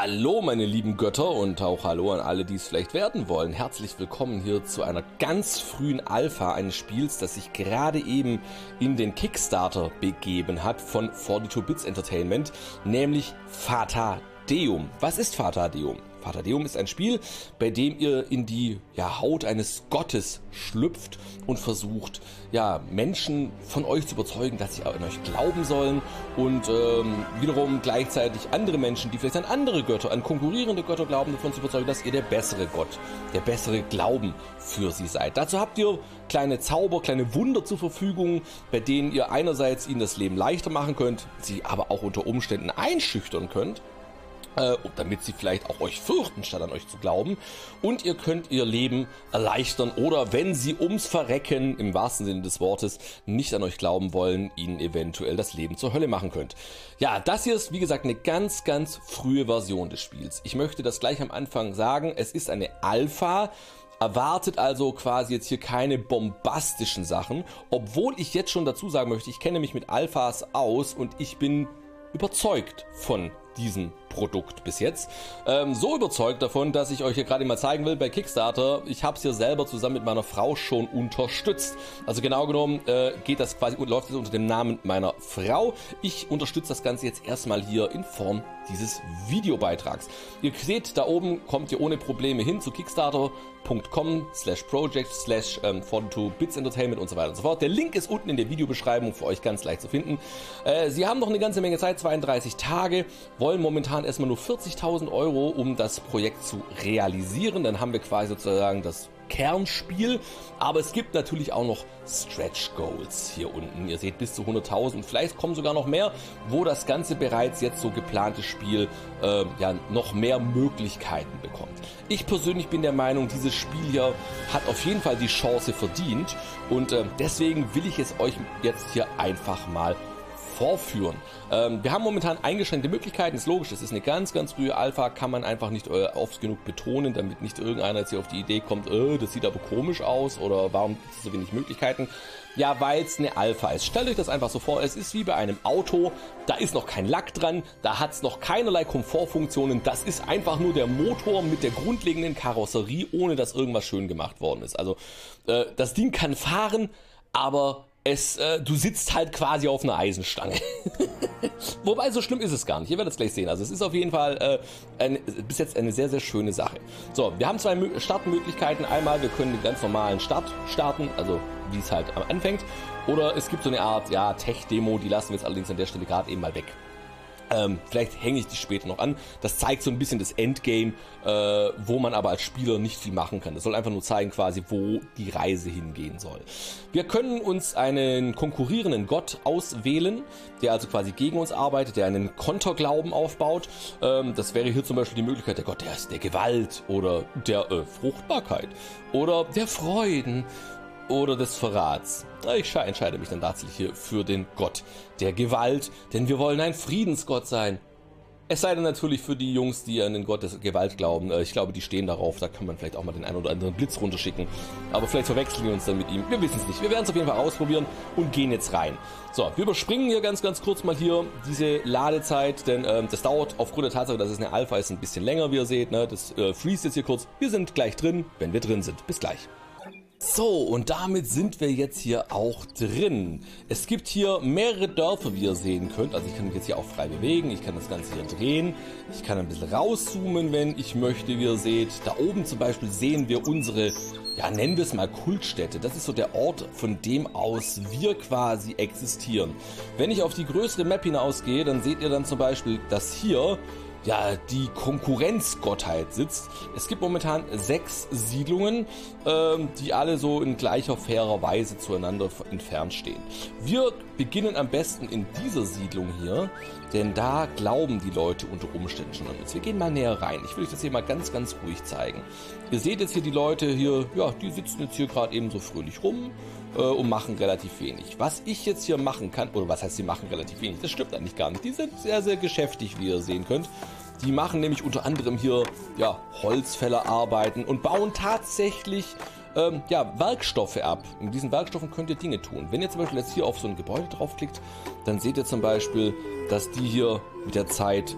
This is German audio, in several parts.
Hallo meine lieben Götter und auch hallo an alle, die es vielleicht werden wollen. Herzlich willkommen hier zu einer ganz frühen Alpha eines Spiels, das sich gerade eben in den Kickstarter begeben hat von 42 Bits Entertainment, nämlich Fata Deum. Was ist Fata Deum? Fata Deum ist ein Spiel, bei dem ihr in die Haut eines Gottes schlüpft und versucht, Menschen von euch zu überzeugen, dass sie an euch glauben sollen und wiederum gleichzeitig andere Menschen, die vielleicht an andere Götter, an konkurrierende Götter glauben, davon zu überzeugen, dass ihr der bessere Gott, der bessere Glauben für sie seid. Dazu habt ihr kleine Zauber, kleine Wunder zur Verfügung, bei denen ihr einerseits ihnen das Leben leichter machen könnt, sie aber auch unter Umständen einschüchtern könnt, damit sie vielleicht auch euch fürchten, statt an euch zu glauben. Und ihr könnt ihr Leben erleichtern oder, wenn sie ums Verrecken, im wahrsten Sinne des Wortes, nicht an euch glauben wollen, ihnen eventuell das Leben zur Hölle machen könnt. Ja, das hier ist, wie gesagt, eine ganz, ganz frühe Version des Spiels. Ich möchte das gleich am Anfang sagen, es ist eine Alpha. Erwartet also quasi jetzt hier keine bombastischen Sachen, obwohl ich jetzt schon dazu sagen möchte, ich kenne mich mit Alphas aus und ich bin überzeugt von diesem Produkt bis jetzt. So überzeugt davon, dass ich euch hier gerade mal zeigen will bei Kickstarter. Ich habe es hier selber zusammen mit meiner Frau schon unterstützt. Also genau genommen geht das quasi und läuft es unter dem Namen meiner Frau. Ich unterstütze das Ganze jetzt erstmal hier in Form dieses Videobeitrags. Ihr seht, da oben kommt ihr ohne Probleme hin zu kickstarter.com/project/42bitsentertainment und so weiter und so fort. Der Link ist unten in der Videobeschreibung für euch ganz leicht zu finden. Sie haben noch eine ganze Menge Zeit, 32 Tage, wollen momentan erstmal nur 40.000 Euro, um das Projekt zu realisieren. Dann haben wir quasi sozusagen das Kernspiel, aber es gibt natürlich auch noch Stretch Goals hier unten. Ihr seht bis zu 100.000, vielleicht kommen sogar noch mehr, wo das ganze bereits jetzt so geplante Spiel noch mehr Möglichkeiten bekommt. Ich persönlich bin der Meinung, dieses Spiel hier hat auf jeden Fall die Chance verdient und deswegen will ich es euch jetzt hier einfach mal vorführen. Wir haben momentan eingeschränkte Möglichkeiten, ist logisch, das ist eine ganz, ganz frühe Alpha, kann man einfach nicht oft genug betonen, damit nicht irgendeiner jetzt hier auf die Idee kommt, das sieht aber komisch aus oder warum gibt es so wenig Möglichkeiten? Ja, weil es eine Alpha ist. Stellt euch das einfach so vor, es ist wie bei einem Auto, da ist noch kein Lack dran, da hat es noch keinerlei Komfortfunktionen, das ist einfach nur der Motor mit der grundlegenden Karosserie, ohne dass irgendwas schön gemacht worden ist. Also das Ding kann fahren, aber du sitzt halt quasi auf einer Eisenstange. Wobei, so schlimm ist es gar nicht. Ihr werdet es gleich sehen. Also es ist auf jeden Fall bis jetzt eine sehr, sehr schöne Sache. So, wir haben zwei Startmöglichkeiten. Einmal, wir können den ganz normalen Start starten, also wie es halt anfängt. Oder es gibt so eine Art Tech-Demo, die lassen wir jetzt allerdings an der Stelle gerade eben mal weg. Vielleicht hänge ich die später noch an. Das zeigt so ein bisschen das Endgame, wo man aber als Spieler nicht viel machen kann. Das soll einfach nur zeigen quasi, wo die Reise hingehen soll. Wir können uns einen konkurrierenden Gott auswählen, der also quasi gegen uns arbeitet, der einen Konterglauben aufbaut. Das wäre hier zum Beispiel die Möglichkeit, der Gott der ist der Gewalt oder der Fruchtbarkeit oder der Freuden oder des Verrats. Ich entscheide mich dann tatsächlich hier für den Gott der Gewalt, denn wir wollen ein Friedensgott sein. Es sei denn natürlich für die Jungs, die an den Gott der Gewalt glauben. Ich glaube, die stehen darauf, da kann man vielleicht auch mal den einen oder anderen Blitz runterschicken. Aber vielleicht verwechseln wir uns dann mit ihm. Wir wissen es nicht. Wir werden es auf jeden Fall ausprobieren und gehen jetzt rein. So, wir überspringen hier ganz, ganz kurz mal hier diese Ladezeit, denn das dauert aufgrund der Tatsache, dass es eine Alpha ist, ein bisschen länger, wie ihr seht. Ne? Das freest jetzt hier kurz. Wir sind gleich drin, wenn wir drin sind. Bis gleich. So, und damit sind wir jetzt hier auch drin. Es gibt hier mehrere Dörfer, wie ihr sehen könnt. Also ich kann mich jetzt hier auch frei bewegen. Ich kann das Ganze hier drehen. Ich kann ein bisschen rauszoomen, wenn ich möchte, wie ihr seht. Da oben zum Beispiel sehen wir unsere, nennen wir es mal Kultstätte. Das ist so der Ort, von dem aus wir quasi existieren. Wenn ich auf die größere Map hinausgehe, dann seht ihr dann zum Beispiel, dass hier die Konkurrenzgottheit sitzt. Es gibt momentan 6 Siedlungen, die alle so in gleicher, fairer Weise zueinander entfernt stehen. Wir beginnen am besten in dieser Siedlung hier, denn da glauben die Leute unter Umständen schon an uns. Wir gehen mal näher rein. Ich will euch das hier mal ganz, ganz ruhig zeigen. Ihr seht jetzt hier die Leute hier, die sitzen jetzt hier gerade eben so fröhlich rum und machen relativ wenig. Was ich jetzt hier machen kann, oder was heißt, sie machen relativ wenig? Das stimmt eigentlich gar nicht. Die sind sehr, sehr geschäftig, wie ihr sehen könnt. Die machen nämlich unter anderem hier Holzfällerarbeiten und bauen tatsächlich Werkstoffe ab. Mit diesen Werkstoffen könnt ihr Dinge tun. Wenn ihr zum Beispiel jetzt hier auf so ein Gebäude draufklickt, dann seht ihr zum Beispiel, dass die hier mit der Zeit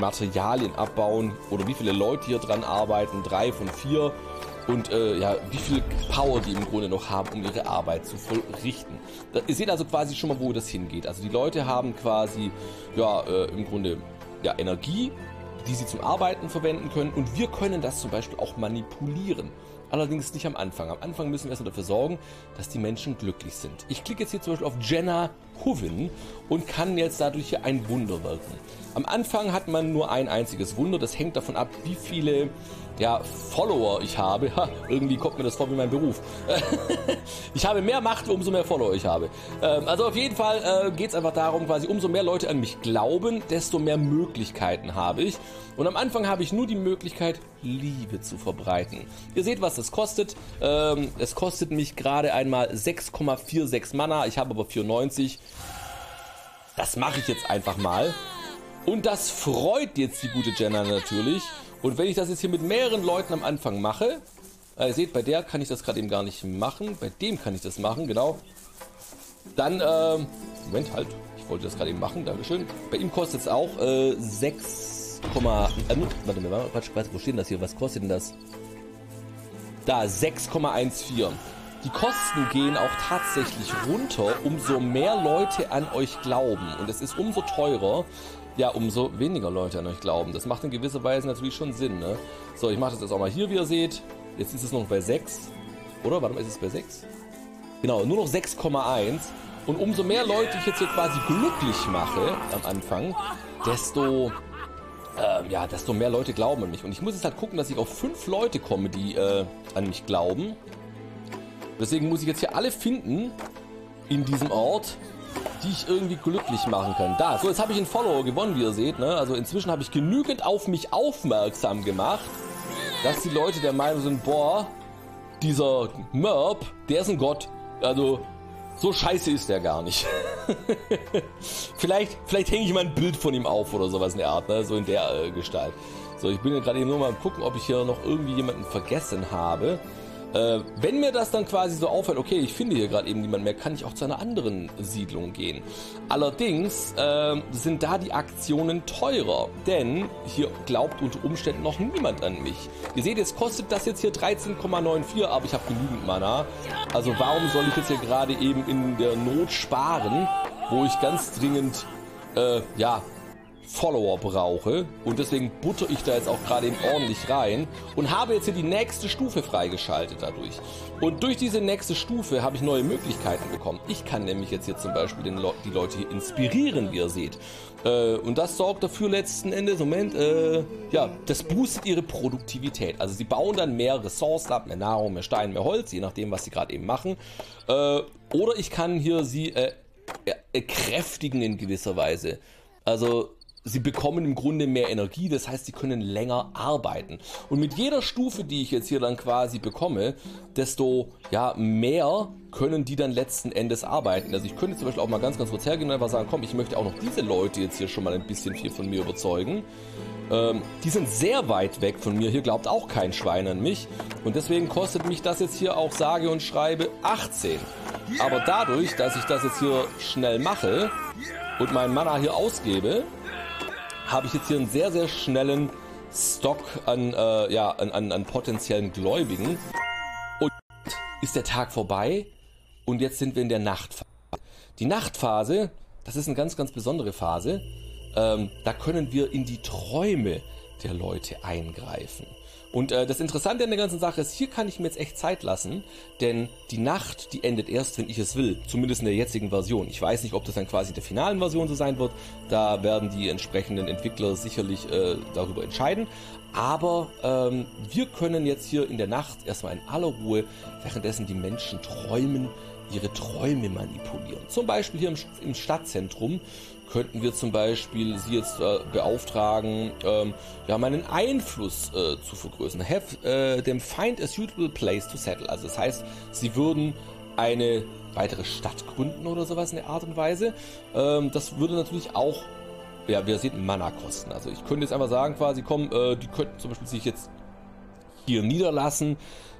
Materialien abbauen oder wie viele Leute hier dran arbeiten, 3 von 4 und wie viel Power die im Grunde noch haben, um ihre Arbeit zu vollrichten. Da, ihr seht also quasi schon mal, wo das hingeht. Also die Leute haben quasi im Grunde Energie, die sie zum Arbeiten verwenden können, und wir können das zum Beispiel auch manipulieren. Allerdings nicht am Anfang. Am Anfang müssen wir erstmal dafür sorgen, dass die Menschen glücklich sind. Ich klicke jetzt hier zum Beispiel auf Jenna Hoven und kann jetzt dadurch hier ein Wunder wirken. Am Anfang hat man nur ein einziges Wunder. Das hängt davon ab, wie viele Follower ich habe. Ha, irgendwie kommt mir das vor wie mein Beruf. Ich habe mehr Macht, umso mehr Follower ich habe. Also auf jeden Fall geht es einfach darum, quasi umso mehr Leute an mich glauben, desto mehr Möglichkeiten habe ich. Und am Anfang habe ich nur die Möglichkeit, Liebe zu verbreiten. Ihr seht, was das kostet. Es kostet mich gerade einmal 6,46 Mana. Ich habe aber 94. Das mache ich jetzt einfach mal. Und das freut jetzt die gute Jenna natürlich. Und wenn ich das jetzt hier mit mehreren Leuten am Anfang mache, ihr seht, bei der kann ich das gerade eben gar nicht machen. Bei dem kann ich das machen, genau. Dann, Moment, halt. Ich wollte das gerade eben machen, Dankeschön. Bei ihm kostet es auch 6, warte mal, wo steht denn das hier? Was kostet denn das? Da, 6,14. Die Kosten gehen auch tatsächlich runter, umso mehr Leute an euch glauben. Und es ist umso teurer, umso weniger Leute an euch glauben. Das macht in gewisser Weise natürlich schon Sinn, ne? So, ich mache das jetzt auch mal hier, wie ihr seht. Jetzt ist es noch bei 6. Oder? Warte mal, ist es bei 6? Genau, nur noch 6,1. Und umso mehr Leute ich jetzt hier quasi glücklich mache am Anfang, desto mehr Leute glauben an mich. Und ich muss jetzt halt gucken, dass ich auf 5 Leute komme, die an mich glauben. Deswegen muss ich jetzt hier alle finden in diesem Ort, die ich irgendwie glücklich machen kann. Da, so, jetzt habe ich einen Follower gewonnen, wie ihr seht, ne? Also inzwischen habe ich genügend auf mich aufmerksam gemacht, dass die Leute der Meinung sind, boah, dieser Moerp, der ist ein Gott. Also, so scheiße ist der gar nicht. Vielleicht hänge ich mal ein Bild von ihm auf oder sowas in der Art, ne? So in der Gestalt. So, ich bin ja gerade eben nur mal am gucken, ob ich hier noch irgendwie jemanden vergessen habe. Wenn mir das dann quasi so auffällt, okay, ich finde hier gerade eben niemand mehr, kann ich auch zu einer anderen Siedlung gehen. Allerdings sind da die Aktionen teurer, denn hier glaubt unter Umständen noch niemand an mich. Ihr seht, jetzt kostet das jetzt hier 13,94, aber ich habe genügend Mana. Also warum soll ich jetzt hier gerade eben in der Not sparen, wo ich ganz dringend, Follower brauche, und deswegen butter ich da jetzt auch gerade eben ordentlich rein und habe jetzt hier die nächste Stufe freigeschaltet dadurch. Und durch diese nächste Stufe habe ich neue Möglichkeiten bekommen. Ich kann nämlich jetzt hier zum Beispiel die Leute hier inspirieren, wie ihr seht. Und das sorgt dafür letzten Endes, das boostet ihre Produktivität. Also sie bauen dann mehr Ressourcen ab, mehr Nahrung, mehr Stein, mehr Holz, je nachdem, was sie gerade eben machen. Oder ich kann hier sie kräftigen in gewisser Weise. Also sie bekommen im Grunde mehr Energie, das heißt, sie können länger arbeiten. Und mit jeder Stufe, die ich jetzt hier dann quasi bekomme, desto mehr können die dann letzten Endes arbeiten. Also ich könnte zum Beispiel auch mal ganz kurz hergehen und einfach sagen, komm, ich möchte auch noch diese Leute jetzt hier schon mal ein bisschen viel von mir überzeugen. Die sind sehr weit weg von mir, hier glaubt auch kein Schwein an mich. Und deswegen kostet mich das jetzt hier auch sage und schreibe 18. Aber dadurch, dass ich das jetzt hier schnell mache und meinen Mana hier ausgebe, habe ich jetzt hier einen sehr, sehr schnellen Stock an potenziellen Gläubigen. Und ist der Tag vorbei und jetzt sind wir in der Nachtphase. Die Nachtphase, das ist eine ganz, ganz besondere Phase. Da können wir in die Träume der Leute eingreifen. Und das Interessante an der ganzen Sache ist, hier kann ich mir jetzt echt Zeit lassen, denn die Nacht, die endet erst, wenn ich es will. Zumindest in der jetzigen Version. Ich weiß nicht, ob das dann quasi in der finalen Version so sein wird. Da werden die entsprechenden Entwickler sicherlich darüber entscheiden. Aber wir können jetzt hier in der Nacht erstmal in aller Ruhe, währenddessen die Menschen träumen, ihre Träume manipulieren. Zum Beispiel hier im Stadtzentrum könnten wir zum Beispiel sie jetzt beauftragen, meinen Einfluss zu vergrößern. Have them find a suitable place to settle. Also das heißt, sie würden eine weitere Stadt gründen oder sowas in der Art und Weise. Das würde natürlich auch, wie ihr seht, Mana kosten. Also ich könnte jetzt einfach sagen quasi, komm, die könnten zum Beispiel sich jetzt hier niederlassen.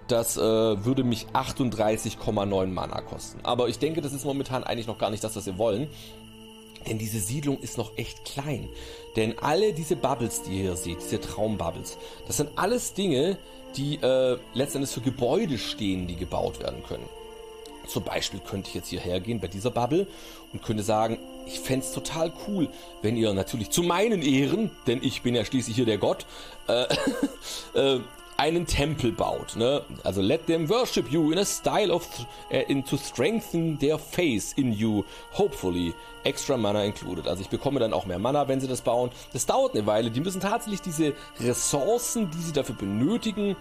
Das würde mich 38,9 Mana kosten. Aber ich denke, das ist momentan eigentlich noch gar nicht das, was wir wollen. Denn diese Siedlung ist noch echt klein. Denn alle diese Bubbles, die ihr hier seht, diese Traumbubbles, das sind alles Dinge, die letztendlich für Gebäude stehen, die gebaut werden können. Zum Beispiel könnte ich jetzt hierher gehen bei dieser Bubble und könnte sagen, ich fände es total cool, wenn ihr natürlich zu meinen Ehren, denn ich bin ja schließlich hier der Gott, einen Tempel baut, ne? Also let them worship you in a style of to strengthen their faith in you, hopefully extra Mana included. Also ich bekomme dann auch mehr Mana, wenn sie das bauen. Das dauert eine Weile. Die müssen tatsächlich diese Ressourcen, die sie dafür benötigen,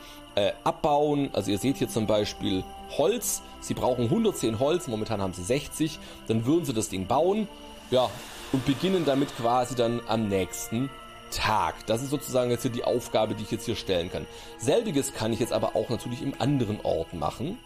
abbauen. Also ihr seht hier zum Beispiel Holz. Sie brauchen 110 Holz. Momentan haben sie 60. Dann würden sie das Ding bauen, ja, und beginnen damit quasi dann am nächsten Tag. Das ist sozusagen jetzt hier die Aufgabe, die ich jetzt hier stellen kann. Selbiges kann ich jetzt aber auch natürlich im anderen Ort machen.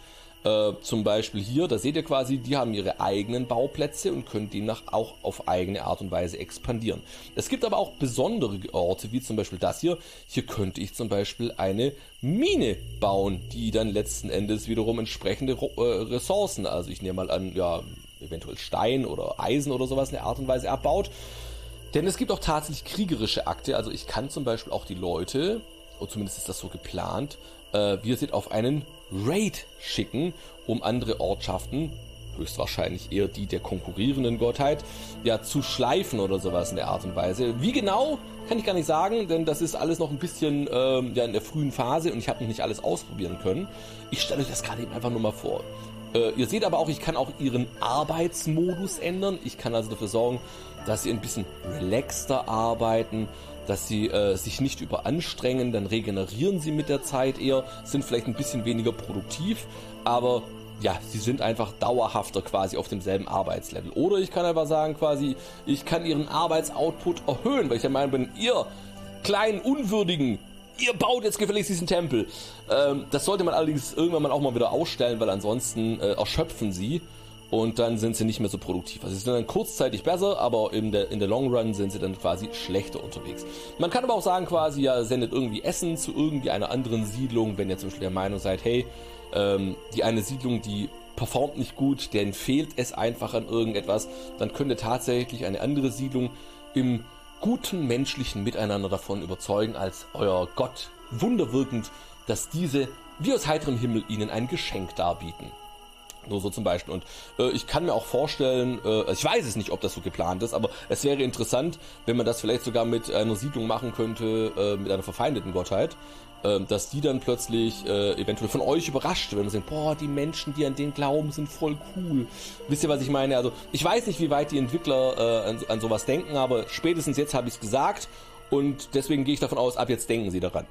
Zum Beispiel hier, da seht ihr quasi, die haben ihre eigenen Bauplätze und können demnach auch auf eigene Art und Weise expandieren. Es gibt aber auch besondere Orte, wie zum Beispiel das hier. Hier könnte ich zum Beispiel eine Mine bauen, die dann letzten Endes wiederum entsprechende Ressourcen, also ich nehme mal an, ja, eventuell Stein oder Eisen oder sowas in der Art und Weise abbaut. Denn es gibt auch tatsächlich kriegerische Akte, also ich kann zum Beispiel auch die Leute, oder zumindest ist das so geplant, wie ihr seht, auf einen Raid schicken, um andere Ortschaften, höchstwahrscheinlich eher die der konkurrierenden Gottheit, ja, zu schleifen oder sowas in der Art und Weise. Wie genau, kann ich gar nicht sagen, denn das ist alles noch ein bisschen ja, in der frühen Phase und ich habe noch nicht alles ausprobieren können. Ich stelle euch das gerade eben einfach nur mal vor. Ihr seht aber auch, ich kann auch ihren Arbeitsmodus ändern. Ich kann also dafür sorgen, dass sie ein bisschen relaxter arbeiten, dass sie sich nicht überanstrengen, dann regenerieren sie mit der Zeit eher, sind vielleicht ein bisschen weniger produktiv, aber ja, sie sind einfach dauerhafter quasi auf demselben Arbeitslevel. Oder ich kann einfach sagen quasi, ich kann ihren Arbeitsoutput erhöhen, weil ich der Meinung bin, ihr kleinen, unwürdigen, ihr baut jetzt gefälligst diesen Tempel. Das sollte man allerdings irgendwann mal auch mal wieder ausstellen, weil ansonsten erschöpfen sie und dann sind sie nicht mehr so produktiv. Also sie sind dann kurzzeitig besser, aber in der Long Run sind sie dann quasi schlechter unterwegs. Man kann aber auch sagen quasi, ja, sendet irgendwie Essen zu irgendeiner anderen Siedlung, wenn ihr zum Beispiel der Meinung seid, hey, die eine Siedlung, die performt nicht gut, denen fehlt es einfach an irgendetwas, dann könnte tatsächlich eine andere Siedlung im guten menschlichen Miteinander davon überzeugen, als euer Gott wunderwirkend, dass diese wie aus heiterem Himmel ihnen ein Geschenk darbieten. Nur so zum Beispiel. Und ich kann mir auch vorstellen, ich weiß es nicht, ob das so geplant ist, aber es wäre interessant, wenn man das vielleicht sogar mit einer Siedlung machen könnte, mit einer verfeindeten Gottheit, dass die dann plötzlich eventuell von euch überrascht, wenn man sagt, boah, die Menschen, die an den glauben, sind voll cool. Wisst ihr, was ich meine? Also ich weiß nicht, wie weit die Entwickler an sowas denken, aber spätestens jetzt habe ich es gesagt und deswegen gehe ich davon aus, ab jetzt denken sie daran.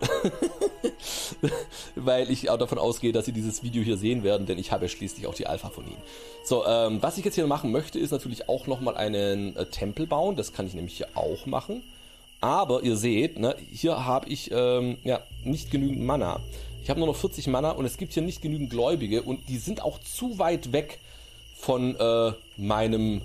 Weil ich auch davon ausgehe, dass sie dieses Video hier sehen werden, denn ich habe ja schließlich auch die Alpha von ihnen. So, was ich jetzt hier machen möchte, ist natürlich auch nochmal einen Tempel bauen. Das kann ich nämlich hier auch machen. Aber ihr seht, ne, hier habe ich ja, nicht genügend Mana. Ich habe nur noch 40 Mana und es gibt hier nicht genügend Gläubige und die sind auch zu weit weg von meinem,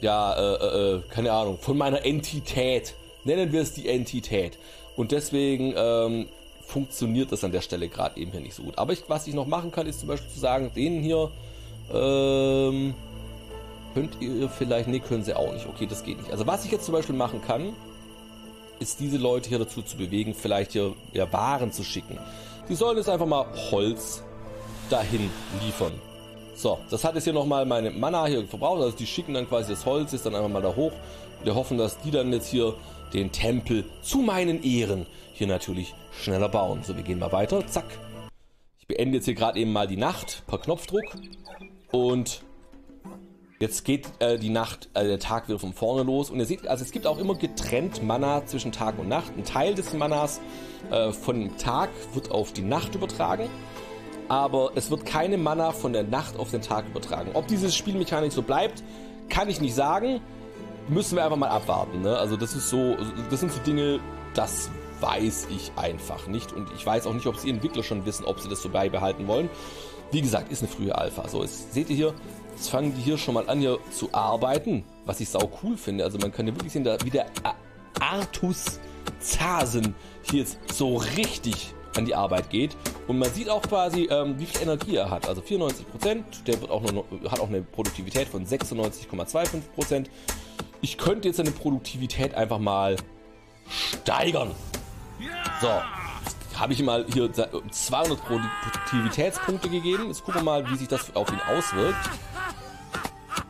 ja, keine Ahnung, von meiner Entität. Nennen wir es die Entität. Und deswegen funktioniert das an der Stelle gerade eben hier nicht so gut. Aber was ich noch machen kann, ist zum Beispiel zu sagen, denen hier könnt ihr vielleicht, ne, können sie auch nicht. Okay, das geht nicht. Also was ich jetzt zum Beispiel machen kann, ist diese Leute hier dazu zu bewegen, vielleicht hier ja, Waren zu schicken. Die sollen jetzt einfach mal Holz dahin liefern. So, das hat jetzt hier nochmal meine Mana hier verbraucht, also die schicken dann quasi das Holz, ist dann einfach mal da hoch. Wir hoffen, dass die dann jetzt hier den Tempel zu meinen Ehren hier natürlich schneller bauen. So, wir gehen mal weiter, zack. Ich beende jetzt hier gerade eben mal die Nacht, per Knopfdruck. Und jetzt geht die Nacht, der Tag wieder von vorne los und ihr seht, also es gibt auch immer getrennt Mana zwischen Tag und Nacht. Ein Teil des Manas von dem Tag wird auf die Nacht übertragen, aber es wird keine Mana von der Nacht auf den Tag übertragen. Ob diese Spielmechanik so bleibt, kann ich nicht sagen, müssen wir einfach mal abwarten, ne? Also das ist so, das sind so Dinge, das weiß ich einfach nicht und ich weiß auch nicht, ob es die Entwickler schon wissen, ob sie das so beibehalten wollen. Wie gesagt, ist eine frühe Alpha. So, jetzt seht ihr hier, jetzt fangen die hier schon mal an, hier zu arbeiten, was ich sau cool finde. Also man kann ja wirklich sehen, da, wie der Artus Zasen hier jetzt so richtig an die Arbeit geht. Und man sieht auch quasi, wie viel Energie er hat. Also 94%, der wird auch nur, hat auch eine Produktivität von 96,25%. ich könnte jetzt seine Produktivität einfach mal steigern. So, habe ich ihm mal hier 200 Produktivitätspunkte gegeben. Jetzt gucken wir mal, wie sich das auf ihn auswirkt.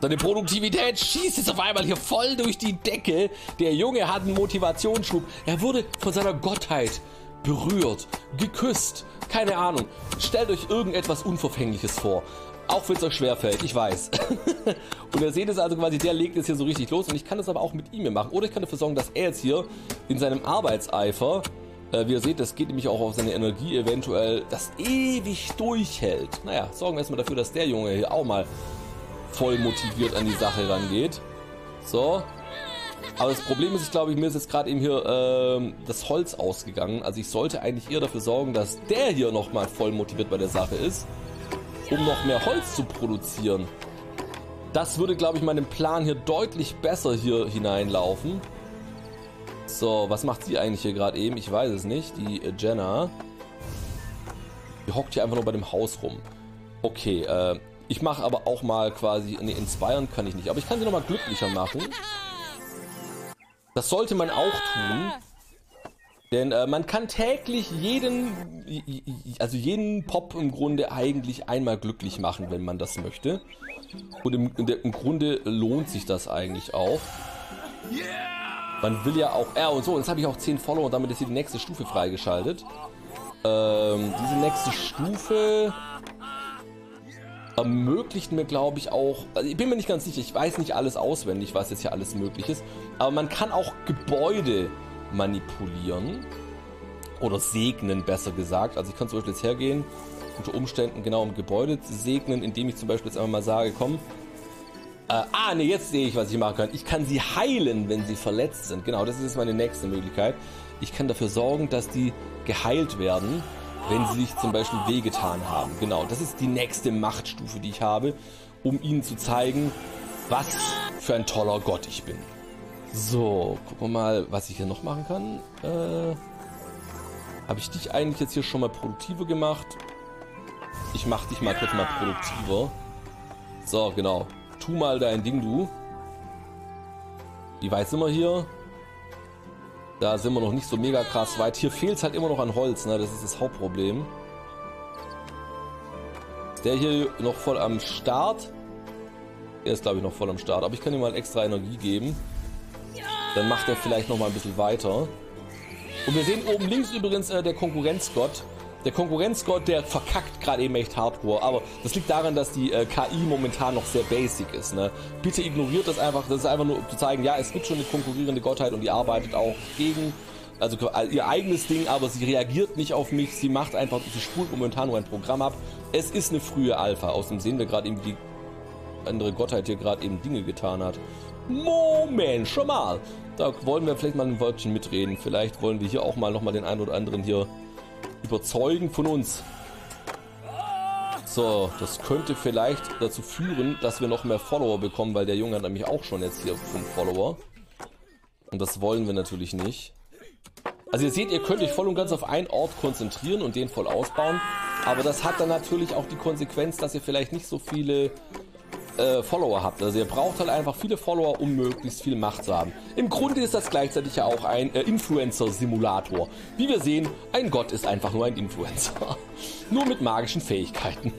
Seine Produktivität schießt jetzt auf einmal hier voll durch die Decke. Der Junge hat einen Motivationsschub. Er wurde von seiner Gottheit berührt, geküsst, keine Ahnung. Stellt euch irgendetwas Unverfängliches vor. Auch wenn es euch schwerfällt, ich weiß. Und ihr seht es also quasi, der legt jetzt hier so richtig los. Und ich kann das aber auch mit ihm machen. Oder ich kann dafür sorgen, dass er jetzt hier in seinem Arbeitseifer, wie ihr seht, das geht nämlich auch auf seine Energie eventuell, das ewig durchhält. Naja, sorgen wir erstmal dafür, dass der Junge hier auch mal voll motiviert an die Sache rangeht. So. Aber das Problem ist, ich glaube, mir ist jetzt gerade eben hier das Holz ausgegangen. Also ich sollte eigentlich eher dafür sorgen, dass der hier nochmal voll motiviert bei der Sache ist, um noch mehr Holz zu produzieren. Das würde, glaube ich, meinem Plan hier deutlich besser hier hineinlaufen. So, was macht sie eigentlich hier gerade eben? Ich weiß es nicht. Die Jenna. Die hockt hier einfach nur bei dem Haus rum. Okay, ich mache aber auch mal quasi... Ne, inspirieren kann ich nicht. Aber ich kann sie nochmal glücklicher machen. Das sollte man auch tun. Denn man kann täglich jeden Pop im Grunde eigentlich einmal glücklich machen, wenn man das möchte. Und im Grunde lohnt sich das eigentlich auch. Man will ja auch... und so, jetzt habe ich auch 10 Follower und damit ist hier die nächste Stufe freigeschaltet. Diese nächste Stufe ermöglicht mir, glaube ich, auch... Also ich bin mir nicht ganz sicher, ich weiß nicht alles auswendig, was jetzt hier alles möglich ist. Aber man kann auch Gebäude manipulieren oder segnen, besser gesagt. Also ich kann zum Beispiel jetzt hergehen, unter Umständen genau um Gebäude zu segnen, indem ich zum Beispiel jetzt einfach mal sage, komm, ne, jetzt sehe ich, was ich machen kann. Ich kann sie heilen, wenn sie verletzt sind. Genau, das ist jetzt meine nächste Möglichkeit. Ich kann dafür sorgen, dass die geheilt werden, wenn sie sich zum Beispiel wehgetan haben. Genau, das ist die nächste Machtstufe, die ich habe, um ihnen zu zeigen, was für ein toller Gott ich bin. So, gucken wir mal, was ich hier noch machen kann. Habe ich dich eigentlich jetzt hier schon mal produktiver gemacht? Ich mache dich mal kurz mal produktiver. So, genau. Tu mal dein Ding, du. Wie weit sind wir hier? Da sind wir noch nicht so mega krass weit. Hier fehlt es halt immer noch an Holz, ne? Das ist das Hauptproblem. Ist der hier noch voll am Start? Der ist, glaube ich, noch voll am Start. Aber ich kann ihm mal extra Energie geben. Dann macht er vielleicht noch mal ein bisschen weiter. Und wir sehen oben links übrigens der Konkurrenzgott. Der Konkurrenzgott, der verkackt gerade eben echt hardcore. Aber das liegt daran, dass die KI momentan noch sehr basic ist. Ne? Bitte ignoriert das einfach. Das ist einfach nur, um zu zeigen, ja, es gibt schon eine konkurrierende Gottheit und die arbeitet auch gegen, also ihr eigenes Ding, aber sie reagiert nicht auf mich. Sie macht einfach, sie spult momentan nur ein Programm ab. Es ist eine frühe Alpha. Außerdem sehen wir gerade eben, wie die andere Gottheit hier gerade eben Dinge getan hat. Moment, schon mal. Da wollen wir vielleicht mal ein Wörtchen mitreden. Vielleicht wollen wir hier auch mal nochmal den einen oder anderen hier überzeugen von uns. So, das könnte vielleicht dazu führen, dass wir noch mehr Follower bekommen, weil der Junge hat nämlich auch schon jetzt hier 5 Follower. Und das wollen wir natürlich nicht. Also ihr seht, ihr könnt euch voll und ganz auf einen Ort konzentrieren und den voll ausbauen. Aber das hat dann natürlich auch die Konsequenz, dass ihr vielleicht nicht so viele... Follower habt. Also ihr braucht halt einfach viele Follower, um möglichst viel Macht zu haben. Im Grunde ist das gleichzeitig ja auch ein Influencer-Simulator. Wie wir sehen, ein Gott ist einfach nur ein Influencer. Nur mit magischen Fähigkeiten.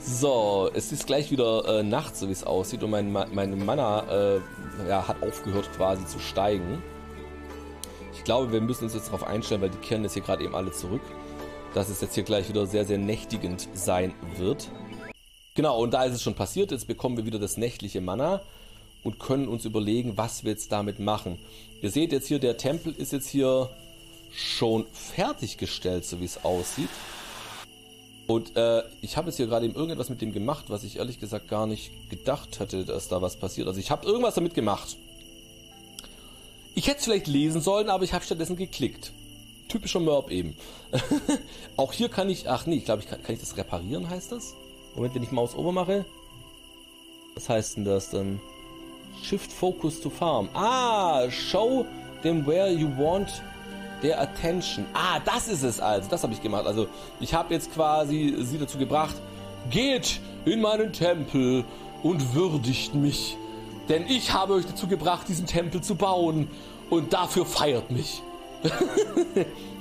So, es ist gleich wieder Nacht, so wie es aussieht. Und meine Mana hat aufgehört quasi zu steigen. Ich glaube, wir müssen uns jetzt darauf einstellen, weil die kehren jetzt hier gerade eben alle zurück, dass es jetzt hier gleich wieder sehr, sehr nächtigend sein wird. Genau, und da ist es schon passiert. Jetzt bekommen wir wieder das nächtliche Mana und können uns überlegen, was wir jetzt damit machen. Ihr seht jetzt hier, der Tempel ist jetzt hier schon fertiggestellt, so wie es aussieht. Und ich habe jetzt hier gerade eben irgendetwas mit dem gemacht, was ich ehrlich gesagt gar nicht gedacht hätte, dass da was passiert. Also ich habe irgendwas damit gemacht. Ich hätte es vielleicht lesen sollen, aber ich habe stattdessen geklickt. Typischer Moerp eben. Auch hier kann ich... Ach nee, ich glaube, kann ich das reparieren, heißt das? Moment, wenn ich Maus oben mache, was heißt denn das dann? Shift Focus to Farm. Ah, show them where you want their attention. Ah, das ist es also. Das habe ich gemacht. Also ich habe jetzt quasi sie dazu gebracht, geht in meinen Tempel und würdigt mich. Denn ich habe euch dazu gebracht, diesen Tempel zu bauen. Und dafür feiert mich.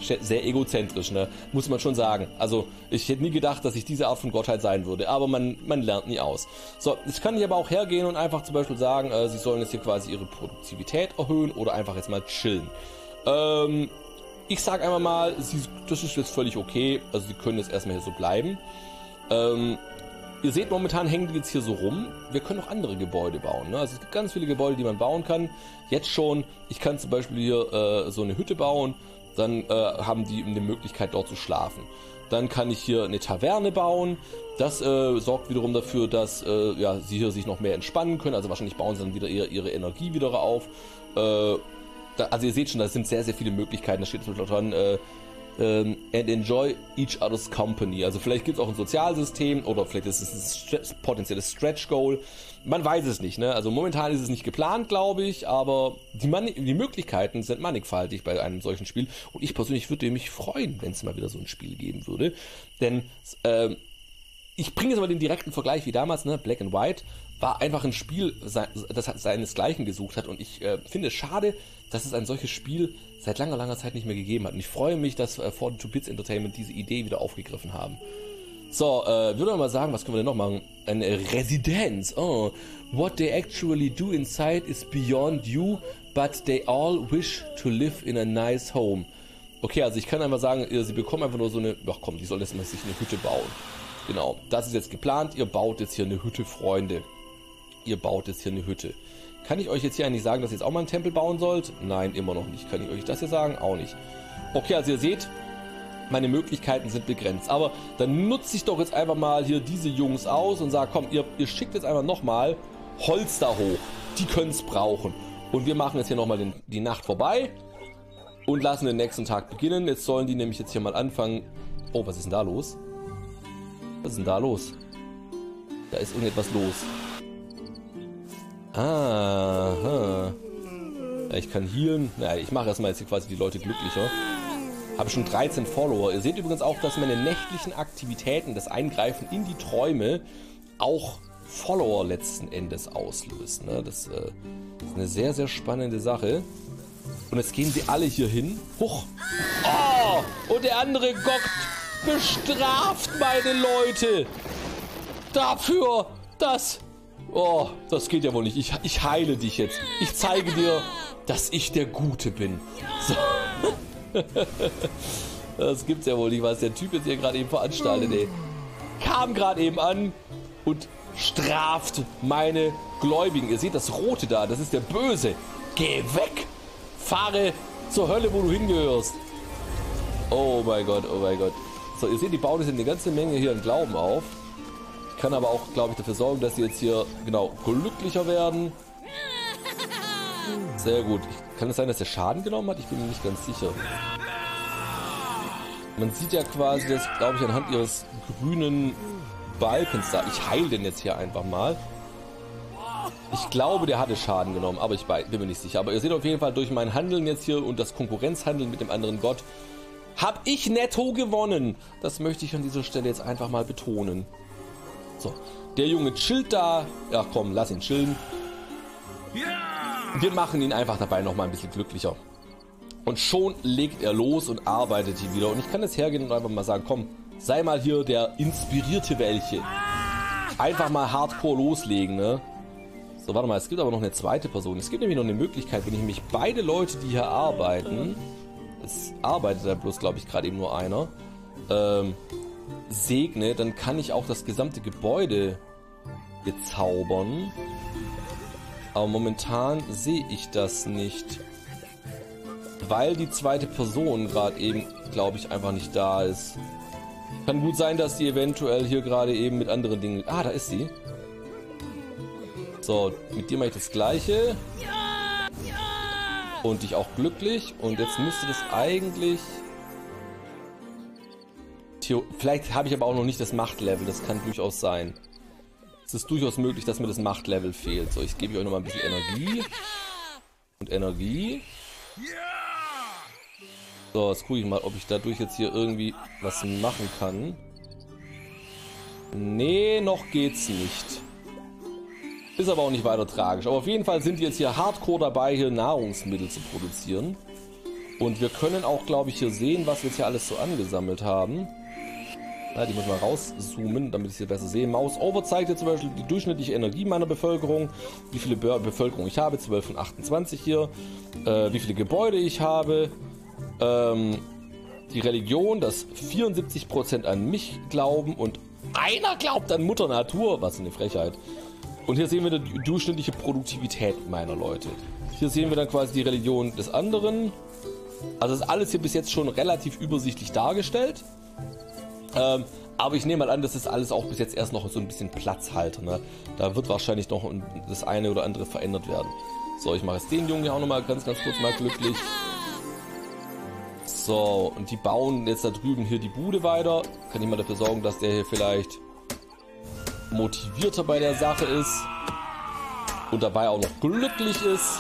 Sehr egozentrisch, ne? Muss man schon sagen. Also, ich hätte nie gedacht, dass ich diese Art von Gottheit sein würde. Aber man lernt nie aus. So, jetzt kann ich aber auch hergehen und einfach zum Beispiel sagen, sie sollen jetzt hier quasi ihre Produktivität erhöhen oder einfach jetzt mal chillen. Ich sage einfach mal, das ist jetzt völlig okay. Also, sie können jetzt erstmal hier so bleiben. Ihr seht, momentan hängen die jetzt hier so rum. Wir können auch andere Gebäude bauen, ne? Also es gibt ganz viele Gebäude, die man bauen kann. Jetzt schon. Ich kann zum Beispiel hier so eine Hütte bauen. Dann haben die eine Möglichkeit, dort zu schlafen. Dann kann ich hier eine Taverne bauen. Das sorgt wiederum dafür, dass ja, sie hier sich noch mehr entspannen können. Also wahrscheinlich bauen sie dann wieder ihre Energie wieder auf. Also ihr seht schon, da sind sehr, sehr viele Möglichkeiten. Da steht zum Beispiel dran, and enjoy each other's company. Also vielleicht gibt es auch ein Sozialsystem oder vielleicht ist es ein potenzielles Stretch-Goal. Man weiß es nicht, ne? Also momentan ist es nicht geplant, glaube ich, aber die Möglichkeiten sind mannigfaltig bei einem solchen Spiel. Und ich persönlich würde mich freuen, wenn es mal wieder so ein Spiel geben würde. Denn ich bringe jetzt mal den direkten Vergleich wie damals, ne? Black and White war einfach ein Spiel, das seinesgleichen gesucht hat. Und ich finde es schade, dass es ein solches Spiel seit langer, langer Zeit nicht mehr gegeben hat. Und ich freue mich, dass 42 Bits Entertainment diese Idee wieder aufgegriffen haben. So, würde man mal sagen, was können wir denn noch machen? Eine Residenz. Oh. What they actually do inside is beyond you, but they all wish to live in a nice home. Okay, also ich kann einfach sagen, sie bekommen einfach nur so eine... Ach komm, die sollen jetzt mal sich eine Hütte bauen. Genau, das ist jetzt geplant. Ihr baut jetzt hier eine Hütte, Freunde. Ihr baut jetzt hier eine Hütte. Kann ich euch jetzt hier eigentlich sagen, dass ihr jetzt auch mal einen Tempel bauen sollt? Nein, immer noch nicht. Kann ich euch das hier sagen? Auch nicht. Okay, also ihr seht, meine Möglichkeiten sind begrenzt. Aber dann nutze ich doch jetzt einfach mal hier diese Jungs aus und sage, komm, ihr schickt jetzt einfach nochmal Holz da hoch. Die können es brauchen. Und wir machen jetzt hier nochmal die Nacht vorbei und lassen den nächsten Tag beginnen. Jetzt sollen die nämlich jetzt hier mal anfangen. Oh, was ist denn da los? Was ist denn da los? Da ist irgendetwas los. Aha. Ja, ich kann healen. Naja, ich mache erstmal jetzt hier quasi die Leute glücklicher. Habe schon 13 Follower. Ihr seht übrigens auch, dass meine nächtlichen Aktivitäten, das Eingreifen in die Träume, auch Follower letzten Endes auslöst. Ne? Das ist eine sehr, sehr spannende Sache. Und jetzt gehen sie alle hier hin. Huch. Oh! Und der andere Gott bestraft meine Leute dafür, dass... Oh, das geht ja wohl nicht. Ich heile dich jetzt. Ich zeige dir, dass ich der Gute bin. So. Das gibt's ja wohl nicht, was der Typ jetzt hier gerade eben veranstaltet, ey. Kam gerade eben an und straft meine Gläubigen. Ihr seht das Rote da, das ist der Böse. Geh weg! Fahre zur Hölle, wo du hingehörst. Oh mein Gott, oh mein Gott. So, ihr seht, die bauen jetzt eine ganze Menge hier an Glauben auf. Ich kann aber auch, glaube ich, dafür sorgen, dass sie jetzt hier, genau, glücklicher werden. Sehr gut. Kann es sein, dass der Schaden genommen hat? Ich bin mir nicht ganz sicher. Man sieht ja quasi das, glaube ich, anhand ihres grünen Balkens da. Ich heile den jetzt hier einfach mal. Ich glaube, der hatte Schaden genommen, aber ich bin mir nicht sicher. Aber ihr seht auf jeden Fall, durch mein Handeln jetzt hier und das Konkurrenzhandeln mit dem anderen Gott, habe ich netto gewonnen. Das möchte ich an dieser Stelle jetzt einfach mal betonen. So, der Junge chillt da. Ja, komm, lass ihn chillen. Wir machen ihn einfach dabei nochmal ein bisschen glücklicher. Und schon legt er los und arbeitet hier wieder. Und ich kann jetzt hergehen und einfach mal sagen, komm, sei mal hier der inspirierte welche. Einfach mal hardcore loslegen, ne? So, warte mal, es gibt aber noch eine zweite Person. Es gibt nämlich noch eine Möglichkeit, wenn ich nämlich beide Leute, die hier arbeiten, es arbeitet da bloß, glaube ich, gerade eben nur einer, segne, dann kann ich auch das gesamte Gebäude bezaubern. Aber momentan sehe ich das nicht. Weil die zweite Person gerade eben, glaube ich, einfach nicht da ist. Kann gut sein, dass die eventuell hier gerade eben mit anderen Dingen... Ah, da ist sie. So, mit dir mache ich das Gleiche. Und dich auch glücklich. Und jetzt müsste das eigentlich... Vielleicht habe ich aber auch noch nicht das Machtlevel, das kann durchaus sein. Es ist durchaus möglich, dass mir das Machtlevel fehlt. So, ich gebe euch nochmal ein bisschen Energie. Und Energie. So, jetzt gucke ich mal, ob ich dadurch jetzt hier irgendwie was machen kann. Nee, noch geht's nicht. Ist aber auch nicht weiter tragisch. Aber auf jeden Fall sind wir jetzt hier hardcore dabei, hier Nahrungsmittel zu produzieren. Und wir können auch, glaube ich, hier sehen, was wir jetzt hier alles so angesammelt haben. Ja, die muss man rauszoomen, damit ich es hier besser sehe. Mouse Over zeigt hier zum Beispiel die durchschnittliche Energie meiner Bevölkerung, wie viele Bevölkerung ich habe, 12 von 28 hier, wie viele Gebäude ich habe, die Religion, dass 74% an mich glauben und einer glaubt an Mutter Natur, was eine Frechheit. Und hier sehen wir die durchschnittliche Produktivität meiner Leute. Hier sehen wir dann quasi die Religion des anderen. Also ist alles hier bis jetzt schon relativ übersichtlich dargestellt. Aber ich nehme mal an, das ist alles auch bis jetzt erst noch so ein bisschen Platzhalter. Ne? Da wird wahrscheinlich noch das eine oder andere verändert werden. So, ich mache jetzt den Jungen hier auch nochmal ganz kurz mal glücklich. So, und die bauen jetzt da drüben hier die Bude weiter. Kann ich mal dafür sorgen, dass der hier vielleicht motivierter bei der Sache ist. Und dabei auch noch glücklich ist.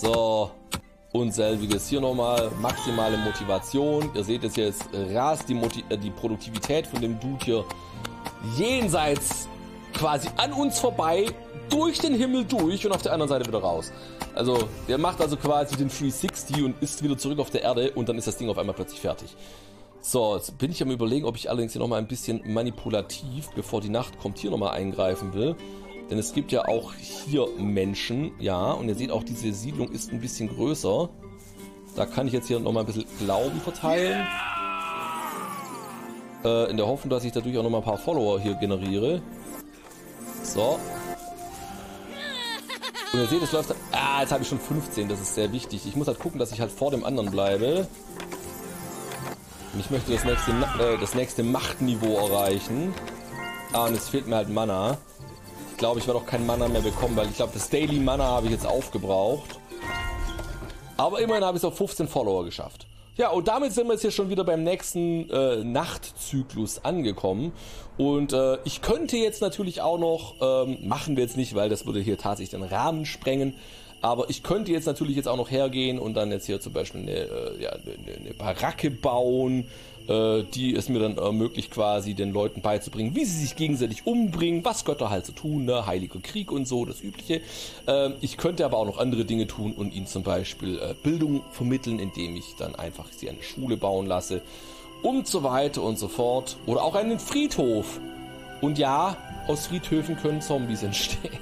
So, und selbiges hier nochmal, maximale Motivation. Ihr seht es jetzt, rast die Produktivität von dem Dude hier jenseits, quasi an uns vorbei, durch den Himmel durch und auf der anderen Seite wieder raus. Also, der macht also quasi den 360 und ist wieder zurück auf der Erde und dann ist das Ding auf einmal plötzlich fertig. So, jetzt bin ich am Überlegen, ob ich allerdings hier nochmal ein bisschen manipulativ, bevor die Nacht kommt, hier nochmal eingreifen will. Denn es gibt ja auch hier Menschen, ja, und ihr seht auch, diese Siedlung ist ein bisschen größer. Da kann ich jetzt hier nochmal ein bisschen Glauben verteilen. In der Hoffnung, dass ich dadurch auch nochmal ein paar Follower hier generiere. So. Und ihr seht, es läuft... Ah, jetzt habe ich schon 15, das ist sehr wichtig. Ich muss halt gucken, dass ich halt vor dem anderen bleibe. Und ich möchte das nächste Machtniveau erreichen. Ah, und es fehlt mir halt Mana. Ich glaube, ich werde auch kein Mana mehr bekommen, weil ich glaube, das Daily Mana habe ich jetzt aufgebraucht. Aber immerhin habe ich es auf 15 Follower geschafft. Ja, und damit sind wir jetzt hier schon wieder beim nächsten Nachtzyklus angekommen. Und ich könnte jetzt natürlich auch noch, machen wir jetzt nicht, weil das würde hier tatsächlich den Rahmen sprengen. Aber ich könnte jetzt natürlich jetzt auch noch hergehen und dann jetzt hier zum Beispiel eine Baracke bauen, die es mir dann ermöglicht, quasi den Leuten beizubringen, wie sie sich gegenseitig umbringen, was Götter halt so tun, ne? Heiliger Krieg und so, das Übliche. Ich könnte aber auch noch andere Dinge tun und ihnen zum Beispiel Bildung vermitteln, indem ich dann einfach sie eine Schule bauen lasse und so weiter und so fort. Oder auch einen Friedhof. Und ja, aus Friedhöfen können Zombies entstehen.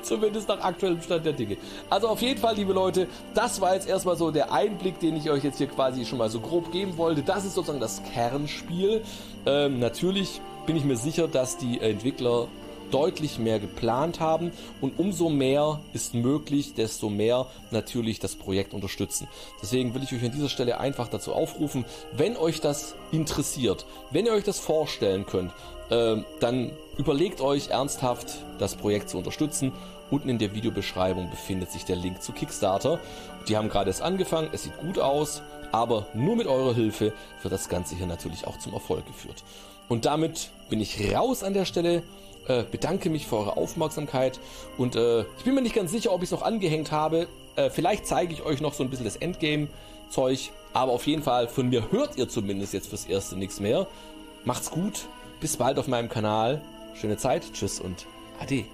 Zumindest nach aktuellem Stand der Dinge. Also auf jeden Fall, liebe Leute, das war jetzt erstmal so der Einblick, den ich euch jetzt hier quasi schon mal so grob geben wollte. Das ist sozusagen das Kernspiel. Natürlich bin ich mir sicher, dass die Entwickler deutlich mehr geplant haben und umso mehr ist möglich, desto mehr natürlich das Projekt unterstützen. Deswegen will ich euch an dieser Stelle einfach dazu aufrufen, wenn euch das interessiert, wenn ihr euch das vorstellen könnt, dann überlegt euch ernsthaft, das Projekt zu unterstützen. Unten in der Videobeschreibung befindet sich der Link zu Kickstarter. Die haben gerade erst angefangen, es sieht gut aus, aber nur mit eurer Hilfe wird das Ganze hier natürlich auch zum Erfolg geführt. Und damit bin ich raus an der Stelle. Bedanke mich für eure Aufmerksamkeit und ich bin mir nicht ganz sicher, ob ich es noch angehängt habe. Vielleicht zeige ich euch noch so ein bisschen das Endgame-Zeug, aber auf jeden Fall von mir hört ihr zumindest jetzt fürs Erste nichts mehr. Macht's gut, bis bald auf meinem Kanal, schöne Zeit, tschüss und ade.